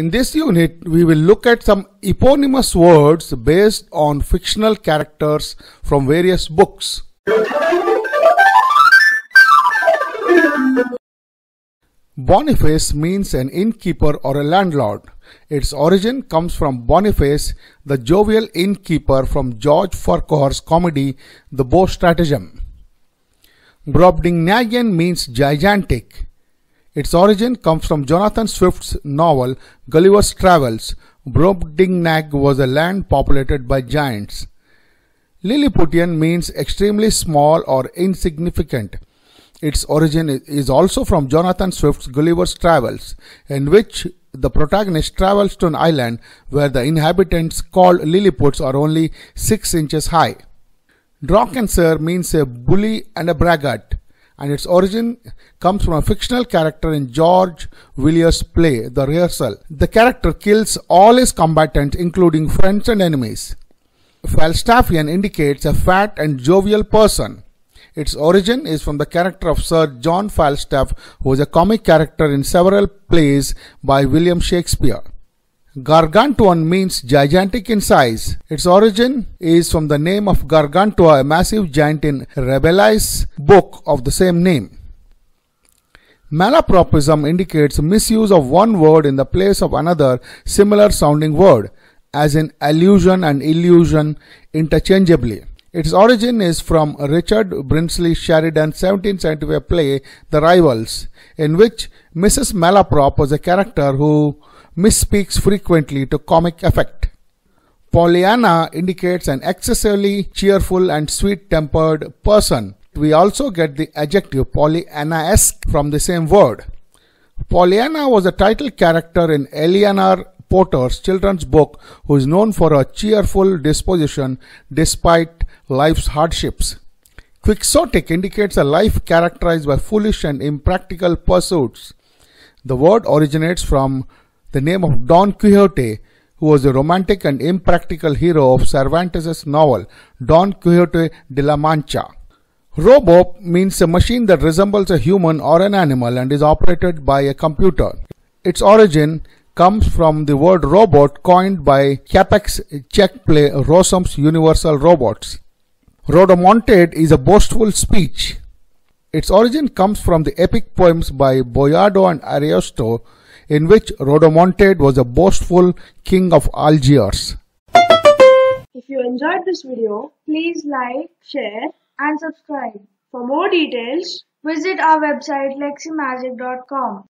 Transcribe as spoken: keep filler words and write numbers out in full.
In this unit, we will look at some eponymous words based on fictional characters from various books. Boniface means an innkeeper or a landlord. Its origin comes from Boniface, the jovial innkeeper from George Farquhar's comedy The Beaux Stratagem. Brobdingnagian means gigantic. Its origin comes from Jonathan Swift's novel Gulliver's Travels. Brobdingnag was a land populated by giants. Lilliputian means extremely small or insignificant. Its origin is also from Jonathan Swift's Gulliver's Travels, in which the protagonist travels to an island where the inhabitants called Lilliputs are only six inches high. Drawcansir means a bully and a braggart, and its origin comes from a fictional character in George Villiers' play The Rehearsal. The character kills all his combatants, including friends and enemies. Falstaffian indicates a fat and jovial person. Its origin is from the character of Sir John Falstaff, who is a comic character in several plays by William Shakespeare. Gargantuan means gigantic in size. Its origin is from the name of Gargantua, a massive giant in Rabelais' book of the same name. Malapropism indicates misuse of one word in the place of another similar sounding word, as in allusion and illusion interchangeably. Its origin is from Richard Brinsley Sheridan's seventeen seventy-five play The Rivals, in which Missus Malaprop was a character who misspeaks frequently to comic effect. Pollyanna indicates an excessively cheerful and sweet-tempered person. We also get the adjective Pollyanna-esque from the same word. Pollyanna was a title character in Eleanor Potter's children's book, who is known for her cheerful disposition despite life's hardships. Quixotic indicates a life characterized by foolish and impractical pursuits. The word originates from the name of Don Quixote, who was a romantic and impractical hero of Cervantes' novel Don Quixote de la Mancha. Robo means a machine that resembles a human or an animal and is operated by a computer. Its origin comes from the word robot, coined by Capek's Czech play Rossum's Universal Robots. Rodomontade is a boastful speech. Its origin comes from the epic poems by Boiardo and Ariosto, in which Rodomontade was a boastful king of Algiers. If you enjoyed this video, please like, share and subscribe. For more details, visit our website lexi magic dot com.